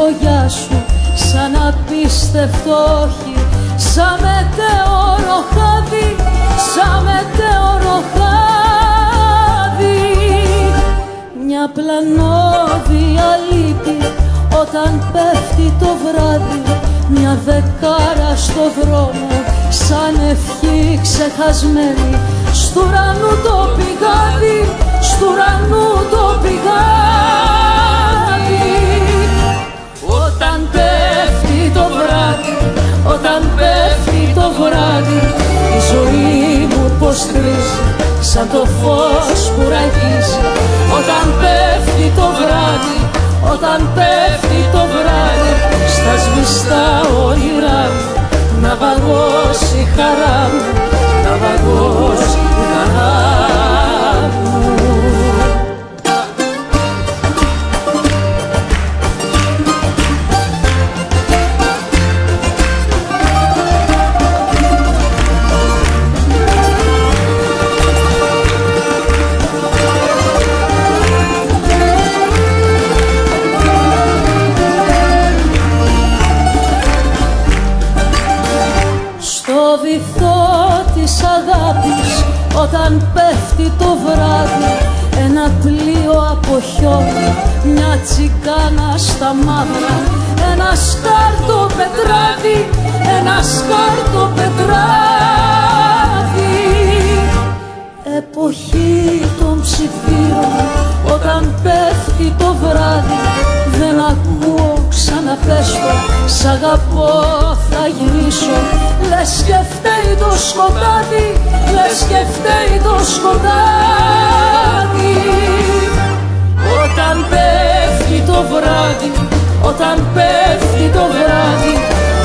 φωγιά σου σαν απίστευτο όχι, σαν μετέωρο χάδι, σαν μετέωρο χάδι. Μια πλανόδια λύπη όταν πέφτει το βράδυ, μια δεκάρα στο δρόμο σαν ευχή ξεχασμένη, στου ουρανού το πηγάδι, στου ουρανού το πηγάδι. Όταν πέφτει το βράδυ, όταν πέφτει το βράδυ, η ζωή μου πως τρίζει σαν το φως που ραγίζει. Όταν πέφτει το βράδυ, όταν πέφτει το βράδυ, στα σβηστά όνειρά μου να βαγώσει η χαρά μου, να βαγώσει η χαρά μου. Όταν πέφτει το βράδυ, ένα πλοίο από χιόνι, μια τσικάνα στα μαύρα, ένα σκάρτο πετράδι, ένα σκάρτο πετράδι. Εποχή των ψηφίων, όταν πέφτει το βράδυ, δεν ακούω ξαναπέστω, σ' αγαπώ θα γυρίσω. Λες και φταίει το σκοτάδι, λες και φταίει το σκοτάδι. Όταν πέφτει το βράδυ, όταν πέφτει το βράδυ,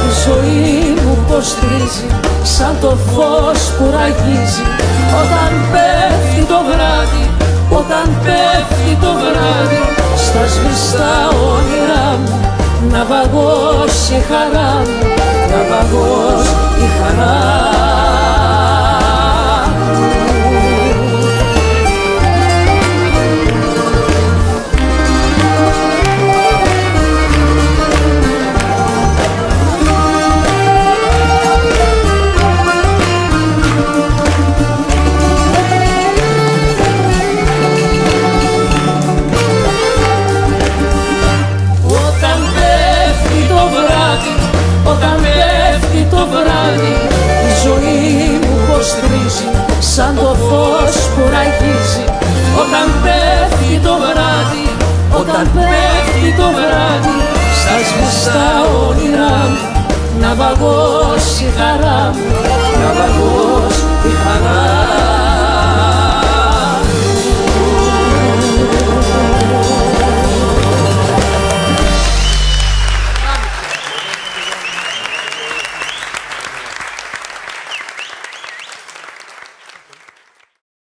η ζωή μου πως τρίζει σαν το φως που ραγίζει. Όταν πέφτει το βράδυ, όταν πέφτει το βράδυ, στα σβηστά όνειρά μου να βαγώσει η χαρά μου, να βαγώσει η χαρά μου. Όταν πέφτει το βράδυ, η ζωή μου πως τρίζει σαν το φως που ραγίζει. Όταν πέφτει το βράδυ, όταν πέφτει το βράδυ, στα σβηστά όνειρά μου να βαγώσει η χαρά μου, να βαγώσει η χαρά μου.